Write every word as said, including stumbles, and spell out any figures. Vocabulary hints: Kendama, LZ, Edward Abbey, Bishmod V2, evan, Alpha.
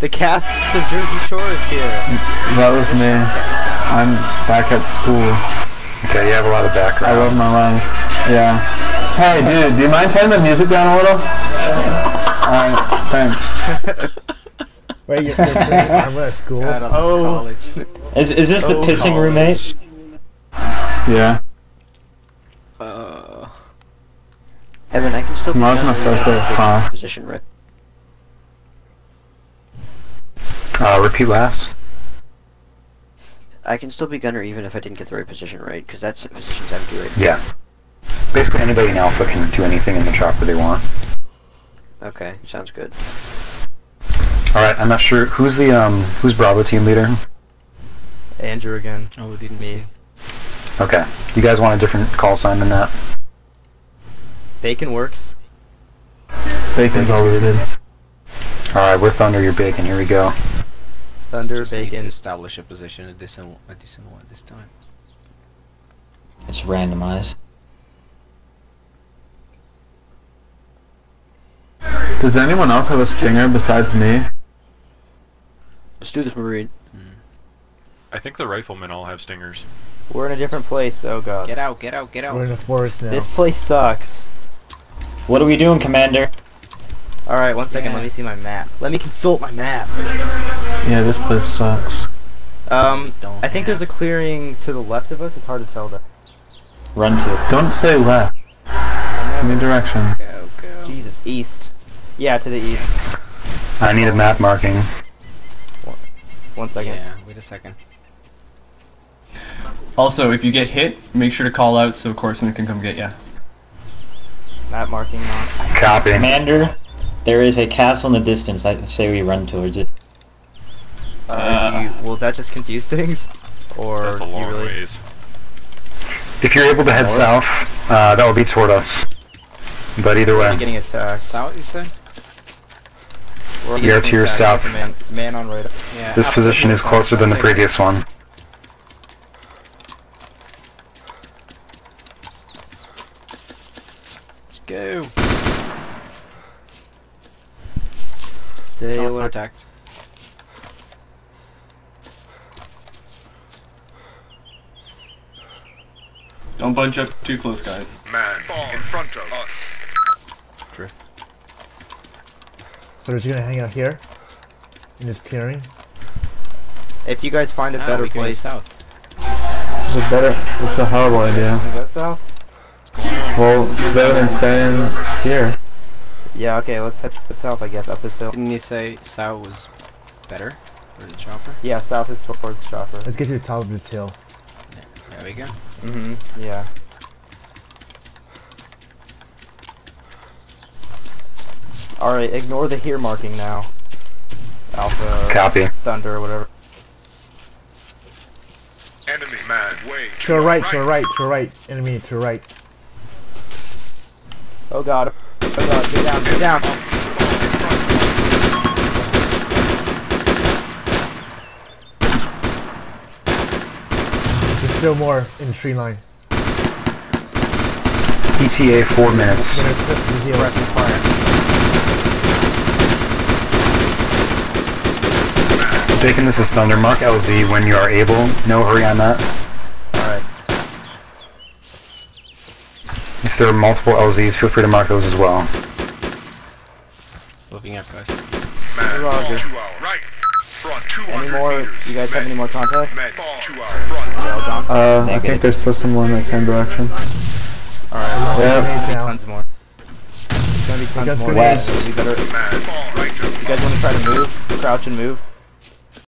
The cast of Jersey Shore is here. That was me. I'm back at school. Okay, you have a lot of background. I love my life. Yeah. Hey, dude, do you mind turning the music down a little? Alright, thanks. Wait, you're I'm at school. God, I'm oh. College. Is is this oh, the pissing college. Roommate? Yeah. Uh. Evan, I can still. Tomorrow's my first day of class. Position, Rick. Uh, repeat last. I can still be gunner even if I didn't get the right position right, because that's the positions I'm doing. Yeah. Basically anybody in Alpha can do anything in the chopper they want. Okay, sounds good. Alright, I'm not sure. Who's the, um, who's Bravo team leader? Andrew again. Oh, didn't me. See. Okay. You guys want a different call sign than that? Bacon works. Bacon's all we did. Alright, we're Thunder, you're Bacon, here we go. Thunder, just Bacon. Establish a position, a decent, a decent one this time. It's randomized. Does anyone else have a stinger besides me? Let's do this, Marine. Mm. I think the riflemen all have stingers. We're in a different place, oh god. Get out, get out, get out. We're in the forest now. This place sucks. What are we doing, Commander? Alright, one second, yeah. Let me see my map. Let me consult my map. Yeah, this place sucks. Um, I think there's a clearing to the left of us, it's hard to tell though. Run to it. Don't say left. Give me direction. Go, go. Jesus, east. Yeah, to the east. I need a map marking. One, one second. Yeah, wait a second. Also, if you get hit, make sure to call out so Corson can come get ya. Map marking on. Copy. Commander. There is a castle in the distance. I say we run towards it. Uh, uh, you, will that just confuse things? Or that's a long really... ways. If you're able to head north? South, uh, that will be toward us. But either way, getting attacked. South, you say? We're you're to your south. Man, man on radar. Yeah, this position is closer than the previous one. Let's go. Stay alert. Contact. Don't bunch up too close, guys. Man, in front of us. True. So is he gonna hang out here? In this clearing? If you guys find a ah, better place. South. It's a better. It's a horrible idea. Go south? Well, it's better than staying here. Yeah, okay, let's head south, I guess, up this hill. Didn't you say south was better for the chopper? Yeah, south is towards the chopper. Let's get to the top of this hill. There we go. Mm-hmm, yeah. Alright, ignore the here marking now. Alpha, Copy. Thunder, or whatever. Enemy man, wait. To the right, right, to the right, to the right. Enemy, to the right. Oh god. Oh god, get down, get down! There's still more in the tree line. E T A four minutes. Pressing fire. Bacon, this is Thunder. Mark L Z when you are able. No hurry on that. Alright. If there are multiple L Zs, feel free to mark those as well. Looking at guys. Roger. Right. Any more? You guys have any more contact? Uh, I think there's still some more in that same direction. Alright, yeah. Tons more. There's gonna be tons more. West. You guys wanna try to move? Crouch and move?